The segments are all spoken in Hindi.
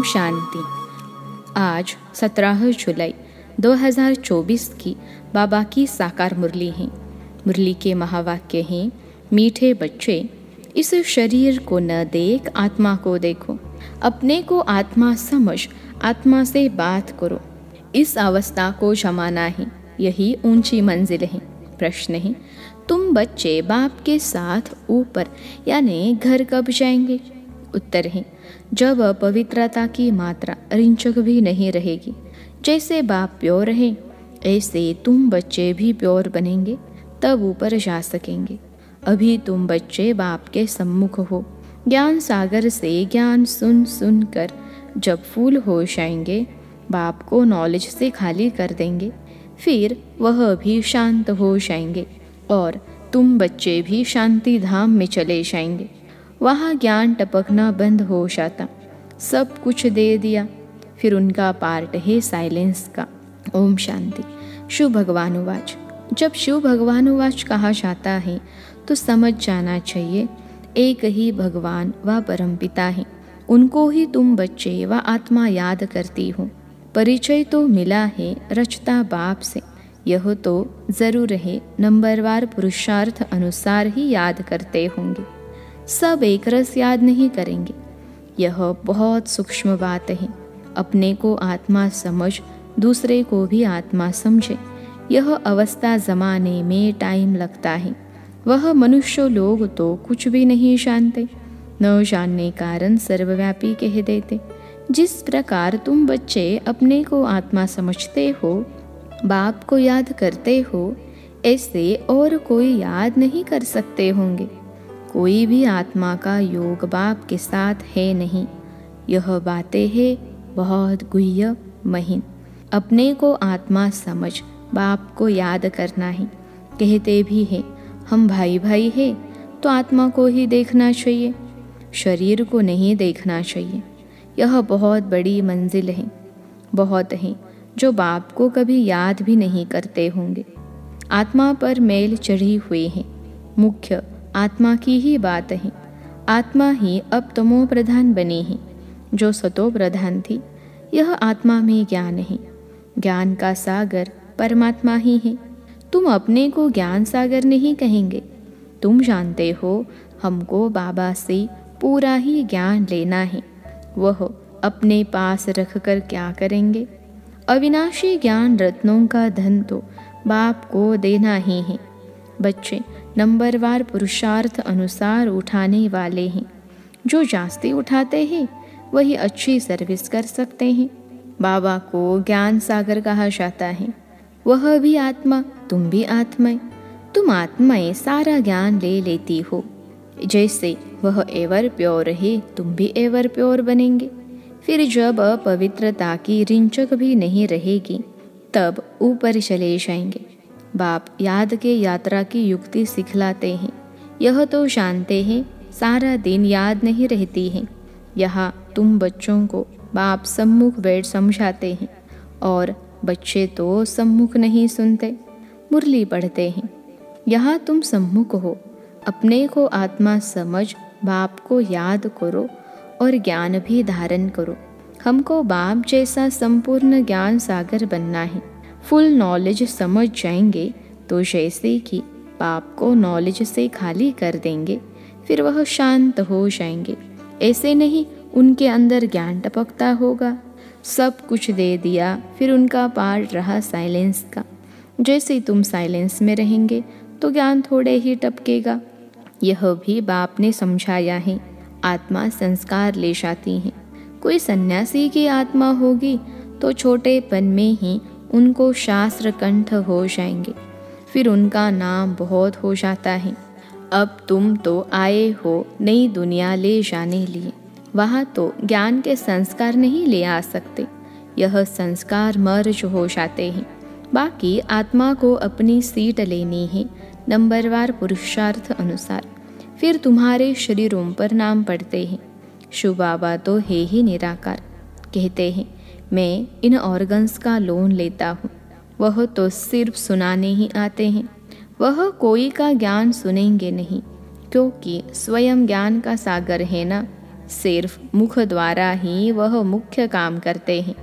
ओम शांति। आज 17 जुलाई 2024 की बाबा की साकार मुरली है। मुरली के महावाक्य हैं, मीठे बच्चे इस शरीर को न देख आत्मा को देखो, अपने को आत्मा समझ, आत्मा से बात करो। इस अवस्था को जमाना है, यही ऊंची मंजिल है। प्रश्न है, तुम बच्चे बाप के साथ ऊपर यानी घर कब जाएंगे? उत्तर है, जब पवित्रता की मात्रा रिंचक भी नहीं रहेगी। जैसे बाप प्योर है, ऐसे तुम बच्चे भी प्योर बनेंगे, तब ऊपर जा सकेंगे। अभी तुम बच्चे बाप के सम्मुख हो। ज्ञान सागर से ज्ञान सुन सुन कर जब फूल हो जाएंगे, बाप को नॉलेज से खाली कर देंगे, फिर वह भी शांत हो जाएंगे और तुम बच्चे भी शांति धाम में चले जाएंगे। वहाँ ज्ञान टपकना बंद हो जाता, सब कुछ दे दिया। फिर उनका पार्ट है साइलेंस का। ओम शांति। शिव भगवानुवाच। जब शिव भगवानुवाच कहा जाता है तो समझ जाना चाहिए एक ही भगवान व परमपिता है, उनको ही तुम बच्चे व आत्मा याद करती हो। परिचय तो मिला है रचता बाप से, यह तो जरूर है नंबरवार पुरुषार्थ अनुसार ही याद करते होंगे, सब एक रस याद नहीं करेंगे। यह बहुत सूक्ष्म बात है। अपने को आत्मा समझ, दूसरे को भी आत्मा समझे, यह अवस्था जमाने में टाइम लगता है। वह मनुष्य लोग तो कुछ भी नहीं जानते, न जानने कारण सर्वव्यापी कह देते। जिस प्रकार तुम बच्चे अपने को आत्मा समझते हो, बाप को याद करते हो, ऐसे और कोई याद नहीं कर सकते होंगे। कोई भी आत्मा का योग बाप के साथ है नहीं। यह बातें है बहुत गुह्य महीन। अपने को आत्मा समझ, बाप को याद करना है। कहते भी हैं हम भाई भाई हैं, तो आत्मा को ही देखना चाहिए, शरीर को नहीं देखना चाहिए। यह बहुत बड़ी मंजिल है। बहुत हैं जो बाप को कभी याद भी नहीं करते होंगे। आत्मा पर मेल चढ़ी हुई है। मुख्य आत्मा की ही बात है। आत्मा ही अब तमो प्रधान बनी है, जो सतो प्रधान थी। यह आत्मा में ज्ञान है। ज्ञान का सागर परमात्मा ही है। तुम अपने को ज्ञान सागर नहीं कहेंगे। तुम जानते हो हमको बाबा से पूरा ही ज्ञान लेना है। वह अपने पास रखकर क्या करेंगे? अविनाशी ज्ञान रत्नों का धन तो बाप को देना ही है। बच्चे नंबरवार पुरुषार्थ अनुसार उठाने वाले हैं। जो जास्ती उठाते हैं वही अच्छी सर्विस कर सकते हैं। बाबा को ज्ञान सागर कहा जाता है। वह भी आत्मा, तुम भी आत्मा। तुम आत्माएं सारा ज्ञान ले लेती हो। जैसे वह एवर प्योर है, तुम भी एवर प्योर बनेंगे। फिर जब पवित्रता की रिंचक भी नहीं रहेगी, तब ऊपर चले जाएंगे। बाप याद के यात्रा की युक्ति सिखलाते हैं। यह तो जानते हैं सारा दिन याद नहीं रहती है। यहाँ तुम बच्चों को बाप सम्मुख बैठ समझाते हैं, और बच्चे तो सम्मुख नहीं सुनते, मुरली पढ़ते हैं। यहाँ तुम सम्मुख हो, अपने को आत्मा समझ, बाप को याद करो और ज्ञान भी धारण करो। हमको बाप जैसा संपूर्ण ज्ञान सागर बनना है। फुल नॉलेज समझ जाएंगे तो जैसे कि बाप को नॉलेज से खाली कर देंगे, फिर वह शांत हो जाएंगे। ऐसे नहीं उनके अंदर ज्ञान टपकता होगा। सब कुछ दे दिया, फिर उनका पार्ट रहा साइलेंस का। जैसे तुम साइलेंस में रहेंगे तो ज्ञान थोड़े ही टपकेगा। यह भी बाप ने समझाया है। आत्मा संस्कार ले जाती है। कोई सन्यासी की आत्मा होगी तो छोटेपन में ही उनको शास्त्र कंठ हो जाएंगे, फिर उनका नाम बहुत हो जाता है। अब तुम तो आए हो नई दुनिया ले जाने लिए, वहाँ तो ज्ञान के संस्कार नहीं ले आ सकते। यह संस्कार मर्ज हो जाते हैं। बाकी आत्मा को अपनी सीट लेनी है नंबरवार पुरुषार्थ अनुसार। फिर तुम्हारे शरीरों पर नाम पढ़ते हैं। शिव बाबा तो है ही निराकार। कहते हैं मैं इन ऑर्गन्स का लोन लेता हूँ। वह तो सिर्फ सुनाने ही आते हैं। वह कोई का ज्ञान सुनेंगे नहीं, क्योंकि स्वयं ज्ञान का सागर है ना। सिर्फ मुख द्वारा ही वह मुख्य काम करते हैं,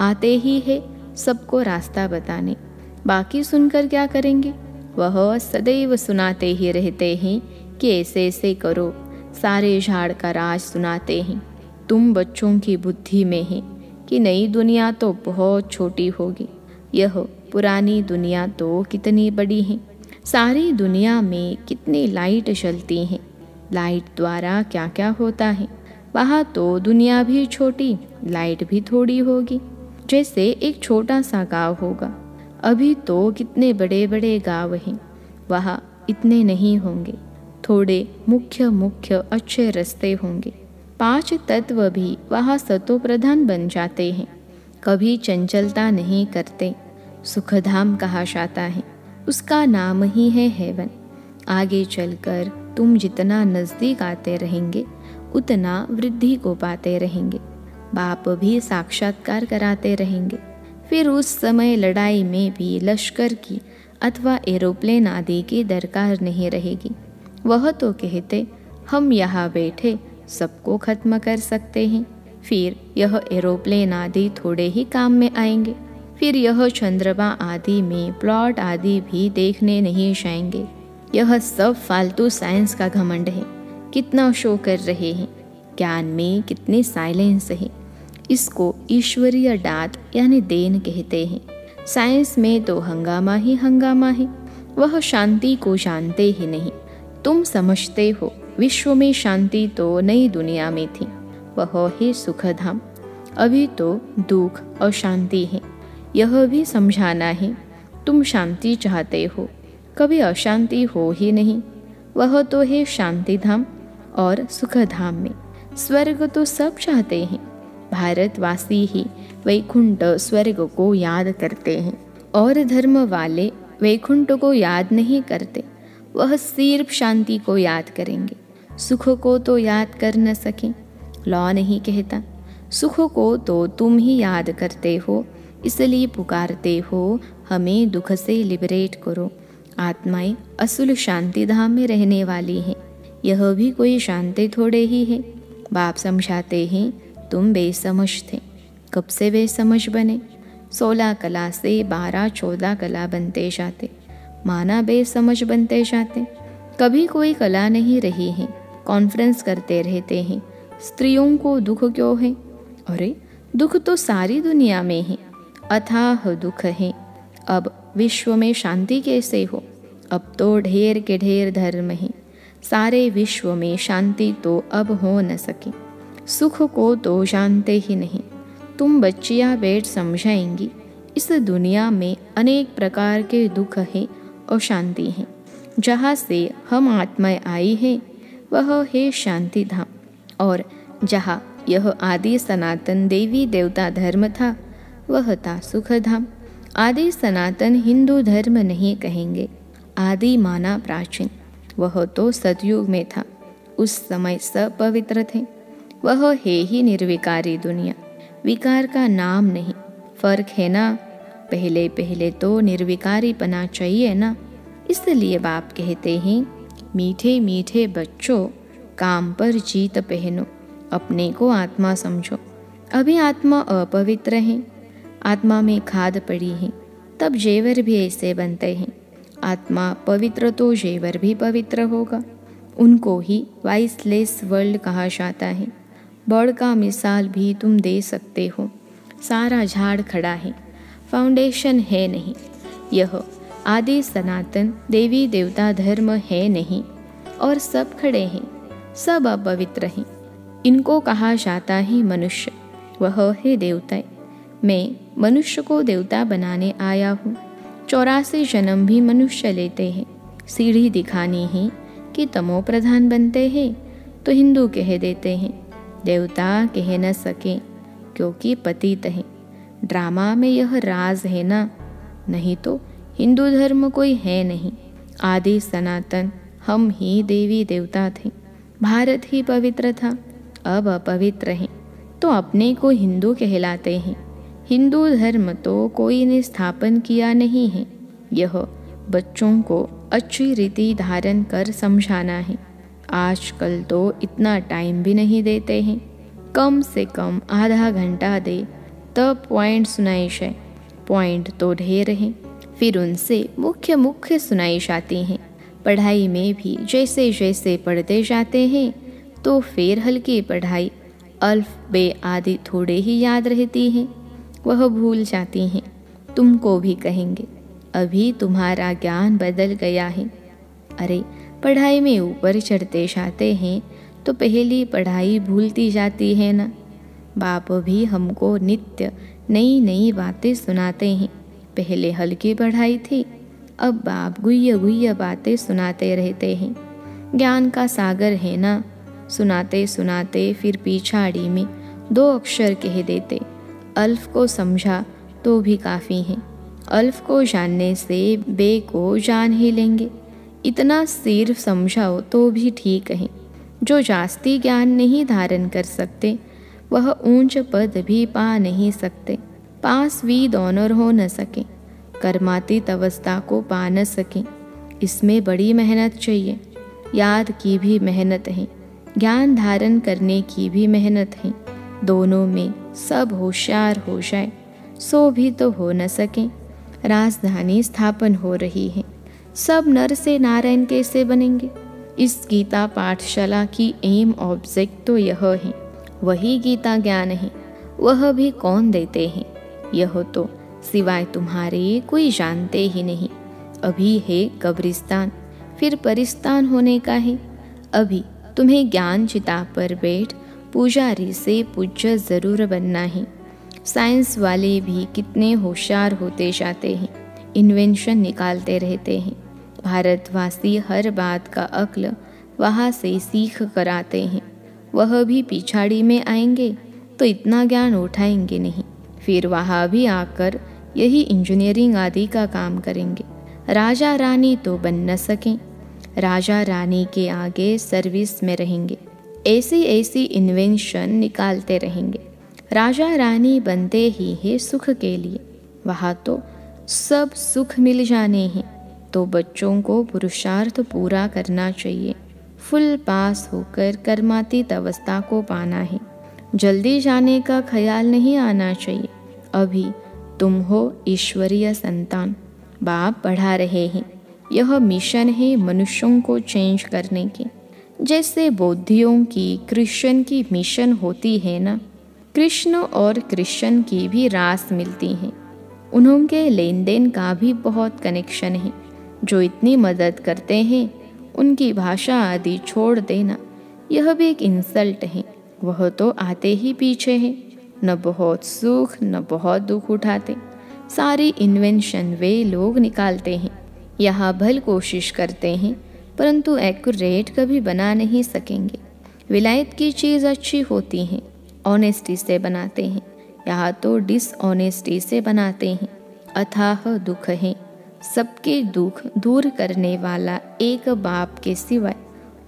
आते ही है सबको रास्ता बताने। बाकी सुनकर क्या करेंगे? वह सदैव सुनाते ही रहते हैं कि ऐसे ऐसे करो, सारे झाड़ का राज सुनाते हैं। तुम बच्चों की बुद्धि में है कि नई दुनिया तो बहुत छोटी होगी, यह पुरानी दुनिया तो कितनी बड़ी है। सारी दुनिया में कितनी लाइट जलती हैं, लाइट द्वारा क्या क्या होता है। वहाँ तो दुनिया भी छोटी, लाइट भी थोड़ी होगी, जैसे एक छोटा सा गांव होगा। अभी तो कितने बड़े बड़े गांव हैं, वहाँ इतने नहीं होंगे, थोड़े मुख्य मुख्य अच्छे रास्ते होंगे। 5 तत्व भी वहाँ सतो प्रधान बन जाते हैं, कभी चंचलता नहीं करते। सुखधाम कहा जाता है, उसका नाम ही है हेवन। आगे चलकर तुम जितना नज़दीक आते रहेंगे उतना वृद्धि को पाते रहेंगे। बाप भी साक्षात्कार कराते रहेंगे। फिर उस समय लड़ाई में भी लश्कर की अथवा एरोप्लेन आदि की दरकार नहीं रहेगी। वह तो कहते हम यहाँ बैठे सबको खत्म कर सकते हैं, फिर यह एरोप्लेन आदि थोड़े ही काम में आएंगे। फिर यह चंद्रमा आदि में प्लॉट आदि भी देखने नहीं जाएंगे। यह सब फालतू साइंस का घमंड है। कितना शो कर रहे हैं, ज्ञान में कितने साइलेंस है। इसको ईश्वरीय दात यानी देन कहते हैं। साइंस में तो हंगामा ही हंगामा है, वह शांति को जानते ही नहीं। तुम समझते हो विश्व में शांति तो नई दुनिया में थी, वह ही सुखधाम। अभी तो दुख और शांति है, यह भी समझाना है। तुम शांति चाहते हो, कभी अशांति हो ही नहीं। वह तो है शांति धाम और सुखधाम में। स्वर्ग तो सब चाहते हैं, भारतवासी ही वैकुंठ स्वर्ग को याद करते हैं और धर्म वाले वैकुंठ को याद नहीं करते। वह सिर्फ शांति को याद करेंगे, सुख को तो याद कर न सके। लॉ नहीं कहता, सुख को तो तुम ही याद करते हो, इसलिए पुकारते हो हमें दुख से लिबरेट करो। आत्माएं असुल शांति धाम में रहने वाली हैं, यह भी कोई शांति थोड़े ही है। बाप समझाते हैं तुम बेसमझ थे, कब से बेसमझ बने? 16 कला से 12-14 कला बनते जाते, माना बेसमझ बनते जाते। कभी कोई कला नहीं रही है, कॉन्फ्रेंस करते रहते हैं स्त्रियों को दुख क्यों है। अरे दुख तो सारी दुनिया में है, अथाह दुख है। अब विश्व में शांति कैसे हो? अब तो ढेर के ढेर धर्म है, सारे विश्व में शांति तो अब हो न सके। सुख को तो जानते ही नहीं। तुम बच्चियां बैठ समझाएंगी, इस दुनिया में अनेक प्रकार के दुख है और शांति है। जहाँ से हम आत्माएं आई है वह है शांति धाम, और जहाँ यह आदि सनातन देवी देवता धर्म था वह था सुखधाम। आदि सनातन हिंदू धर्म नहीं कहेंगे, आदि माना प्राचीन। वह तो सतयुग में था, उस समय सब पवित्र थे। वह है ही निर्विकारी दुनिया, विकार का नाम नहीं। फर्क है ना, पहले पहले तो निर्विकारी पना चाहिए ना। इसलिए बाप कहते हैं मीठे मीठे बच्चों काम पर जीत पहनो, अपने को आत्मा समझो। अभी आत्मा अपवित्र है, आत्मा में खाद पड़ी है, तब जेवर भी ऐसे बनते हैं। आत्मा पवित्र तो जेवर भी पवित्र होगा। उनको ही वाइसलेस वर्ल्ड कहा जाता है। बड़ का मिसाल भी तुम दे सकते हो। सारा झाड़ खड़ा है, फाउंडेशन है नहीं। यह आदि सनातन देवी देवता धर्म है नहीं, और सब खड़े हैं, सब अपवित्र हैं। इनको कहा जाता है मनुष्य, वह है देवता। मैं मनुष्य को देवता बनाने आया हूँ। 84 जन्म भी मनुष्य लेते हैं, सीढ़ी दिखानी है कि तमो प्रधान बनते हैं तो हिंदू कह देते हैं, देवता कह न सके क्योंकि पतित हैं। ड्रामा में यह राज है ना, नहीं तो हिंदू धर्म कोई है नहीं। आदि सनातन हम ही देवी देवता थे, भारत ही पवित्र था, अब अपवित्र हैं तो अपने को हिंदू कहलाते हैं। हिंदू धर्म तो कोई ने स्थापन किया नहीं है, यह बच्चों को अच्छी रीति धारण कर समझाना है। आजकल तो इतना टाइम भी नहीं देते हैं, कम से कम आधा घंटा दे तब पॉइंट सुनाइश है। पॉइंट तो ढेर हैं, फिर उनसे मुख्य मुख्य सुनाइश आती हैं। पढ़ाई में भी जैसे जैसे पढ़ते जाते हैं तो फिर हल्की पढ़ाई अल्फ बे आदि थोड़े ही याद रहती हैं, वह भूल जाती हैं। तुमको भी कहेंगे अभी तुम्हारा ज्ञान बदल गया है। अरे पढ़ाई में ऊपर चढ़ते जाते हैं तो पहली पढ़ाई भूलती जाती है ना। बाप भी हमको नित्य नई नई बातें सुनाते हैं। पहले हल्की पढ़ाई थी, अब बाप गुइया गुइया बातें सुनाते रहते हैं। ज्ञान का सागर है ना, सुनाते सुनाते फिर पिछाड़ी में दो अक्षर कह देते। अल्फ को समझा तो भी काफ़ी है, अल्फ को जानने से बे को जान ही लेंगे। इतना सिर्फ समझाओ तो भी ठीक है। जो जास्ती ज्ञान नहीं धारण कर सकते वह ऊंच पद भी पा नहीं सकते, पासवीद ऑनर हो न सके, कर्मातीत अवस्था को पा न सके। इसमें बड़ी मेहनत चाहिए, याद की भी मेहनत है, ज्ञान धारण करने की भी मेहनत है। दोनों में सब होशियार हो जाए सो भी तो हो न सके। राजधानी स्थापन हो रही है, सब नर से नारायण कैसे बनेंगे? इस गीता पाठशाला की एम ऑब्जेक्ट तो यह है, वही गीता ज्ञान है, वह भी कौन देते हैं? यह तो सिवाय तुम्हारे कोई जानते ही नहीं। अभी है कब्रिस्तान, फिर परिस्तान होने का है। अभी तुम्हें ज्ञान चिता पर बैठ पुजारी से पूज्य जरूर बनना है। साइंस वाले भी कितने होशियार होते जाते हैं, इन्वेंशन निकालते रहते हैं। भारतवासी हर बात का अक्ल वहाँ से सीख कर आते हैं। वह भी पिछाड़ी में आएंगे तो इतना ज्ञान उठाएंगे नहीं, फिर वहाँ भी आकर यही इंजीनियरिंग आदि का काम करेंगे। राजा रानी तो बन न सकें, राजा रानी के आगे सर्विस में रहेंगे, ऐसी ऐसी इन्वेंशन निकालते रहेंगे। राजा रानी बनते ही है सुख के लिए, वहाँ तो सब सुख मिल जाने हैं। तो बच्चों को पुरुषार्थ पूरा करना चाहिए, फुल पास होकर कर्मातीत अवस्था को पाना है। जल्दी जाने का ख्याल नहीं आना चाहिए। अभी तुम हो ईश्वरीय संतान, बाप पढ़ा रहे हैं। यह मिशन है मनुष्यों को चेंज करने की। जैसे बौद्धियों की क्रिश्चियन की मिशन होती है ना, कृष्ण और क्रिश्चियन की भी रास मिलती है। उनके लेन देन का भी बहुत कनेक्शन है। जो इतनी मदद करते हैं उनकी भाषा आदि छोड़ देना, यह भी एक इंसल्ट है। वह तो आते ही पीछे हैं, न बहुत सुख न बहुत दुख उठाते। सारी इन्वेंशन वे लोग निकालते हैं, यहाँ भल कोशिश करते हैं परंतु एक्यूरेट कभी बना नहीं सकेंगे। विलायत की चीज़ अच्छी होती है, ऑनेस्टी से बनाते हैं, यहाँ तो डिसऑनेस्टी से बनाते हैं। अथाह दुख है, सबके दुख दूर करने वाला एक बाप के सिवाय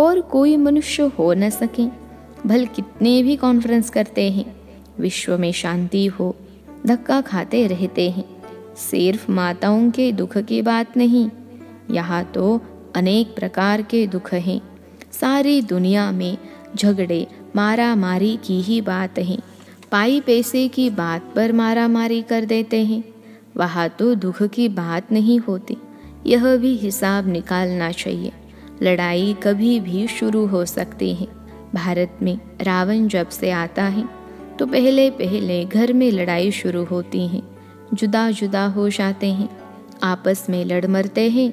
और कोई मनुष्य हो न सके। भल कितने भी कॉन्फ्रेंस करते हैं, विश्व में शांति हो, धक्का खाते रहते हैं। सिर्फ माताओं के दुख की बात नहीं, यहाँ तो अनेक प्रकार के दुख हैं। सारी दुनिया में झगड़े मारा मारी की ही बात है, पाई पैसे की बात पर मारा मारी कर देते हैं। वहाँ तो दुख की बात नहीं होती। यह भी हिसाब निकालना चाहिए, लड़ाई कभी भी शुरू हो सकती है। भारत में रावण जब से आता है तो पहले पहले घर में लड़ाई शुरू होती है, जुदा जुदा हो जाते हैं, आपस में लड़ मरते हैं,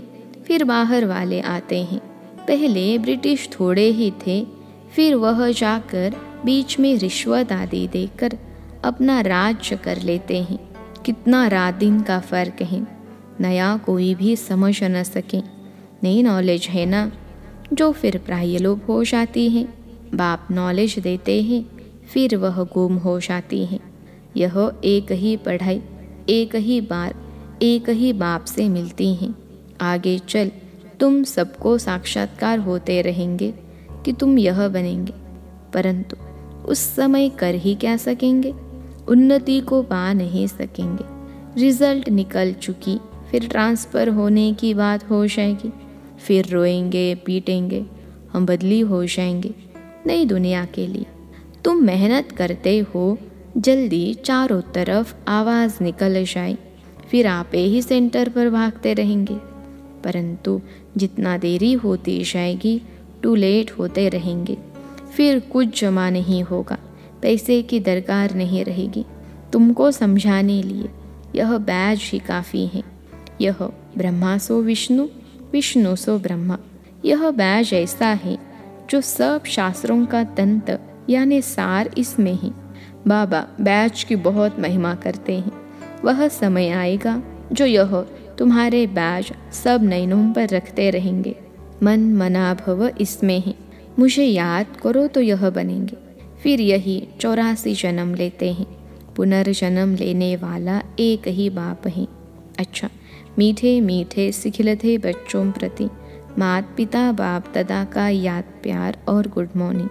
फिर बाहर वाले आते हैं। पहले ब्रिटिश थोड़े ही थे, फिर वह जाकर बीच में रिश्वत आदि देकर अपना राज्य कर लेते हैं। कितना रात दिन का फ़र्क है, नया कोई भी समझ न सके, नई नॉलेज है ना, जो फिर प्रायलोप हो जाती है। बाप नॉलेज देते हैं, फिर वह गुम हो जाती है। यह एक ही पढ़ाई एक ही बार एक ही बाप से मिलती है। आगे चल तुम सबको साक्षात्कार होते रहेंगे कि तुम यह बनेंगे, परंतु उस समय कर ही क्या सकेंगे? उन्नति को पा नहीं सकेंगे। रिजल्ट निकल चुकी, फिर ट्रांसफ़र होने की बात हो जाएगी, फिर रोएंगे पीटेंगे हम बदली हो जाएंगे नई दुनिया के लिए। तुम मेहनत करते हो, जल्दी चारों तरफ आवाज़ निकल जाए, फिर आप ही सेंटर पर भागते रहेंगे, परंतु जितना देरी होती जाएगी टू लेट होते रहेंगे। फिर कुछ जमा नहीं होगा, पैसे की दरकार नहीं रहेगी। तुमको समझाने लिए यह बैज ही काफ़ी है। यह ब्रह्मा सो विष्णु, विष्णु सो ब्रह्मा, यह बैज ऐसा है जो सब शास्त्रों का तंत्र यानी सार इसमें है। बाबा बैज की बहुत महिमा करते हैं। वह समय आएगा जो यह तुम्हारे बैज सब नैनों पर रखते रहेंगे। मन मना भव इसमें है, मुझे याद करो तो यह बनेंगे। फिर यही 84 जन्म लेते हैं। पुनर्जन्म लेने वाला एक ही बाप है। अच्छा, मीठे मीठे सिखिलते बच्चों प्रति मात पिता बाप दादा का याद प्यार और गुड मॉर्निंग।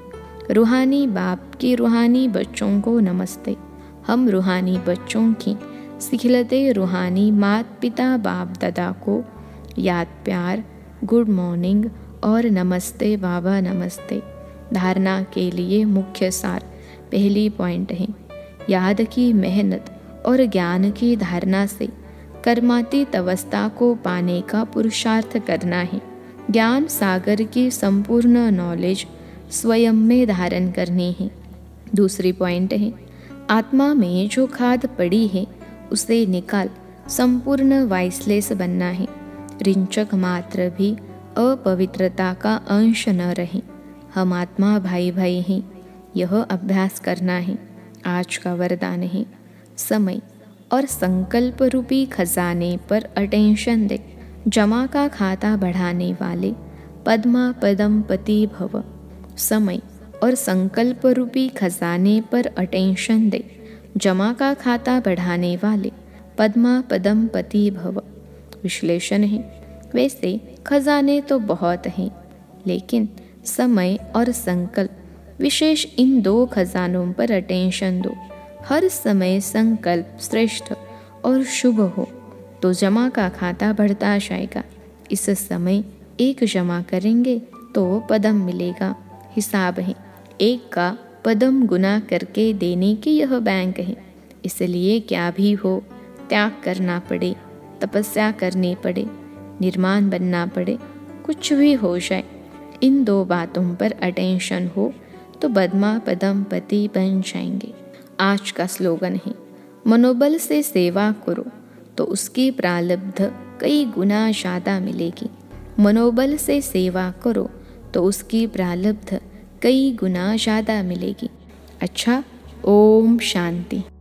रूहानी बाप की रूहानी बच्चों को नमस्ते। हम रूहानी बच्चों की सिखिलते रूहानी मात पिता बाप दादा को याद प्यार, गुड मॉर्निंग और नमस्ते बाबा नमस्ते। धारणा के लिए मुख्य सार पहली पॉइंट है, याद की मेहनत और ज्ञान की धारणा से कर्मातीत अवस्था को पाने का पुरुषार्थ करना है। ज्ञान सागर की संपूर्ण नॉलेज स्वयं में धारण करनी है। दूसरी पॉइंट है, आत्मा में जो खाद पड़ी है उसे निकाल संपूर्ण वाइसलेस बनना है। रिंचक मात्र भी अपवित्रता का अंश न रहे। हम आत्मा भाई भाई हैं, यह अभ्यास करना है। आज का वरदान है, समय और संकल्प रूपी खजाने पर अटेंशन दे। जमा का खाता बढ़ाने वाले पद्मा पदम पति भव। समय और संकल्प रूपी खजाने पर अटेंशन दे। जमा का खाता बढ़ाने वाले पद्मा पदम पति भव। विश्लेषण है, वैसे खजाने तो बहुत हैं, लेकिन समय और संकल्प विशेष इन दो खजानों पर अटेंशन दो। हर समय संकल्प श्रेष्ठ और शुभ हो तो जमा का खाता बढ़ता जाएगा। इस समय एक जमा करेंगे तो पदम मिलेगा। हिसाब है, एक का पदम गुना करके देने की यह बैंक है। इसलिए क्या भी हो, त्याग करना पड़े, तपस्या करनी पड़े, निर्माण बनना पड़े, कुछ भी हो जाए, इन दो बातों पर अटेंशन हो तो पद्मा पदम पति बन जाएंगे। आज का स्लोगन है, मनोबल से सेवा करो तो उसकी प्रालब्ध कई गुना ज़्यादा मिलेगी। मनोबल से सेवा करो तो उसकी प्रालब्ध कई गुना ज़्यादा मिलेगी। अच्छा, ओम शांति।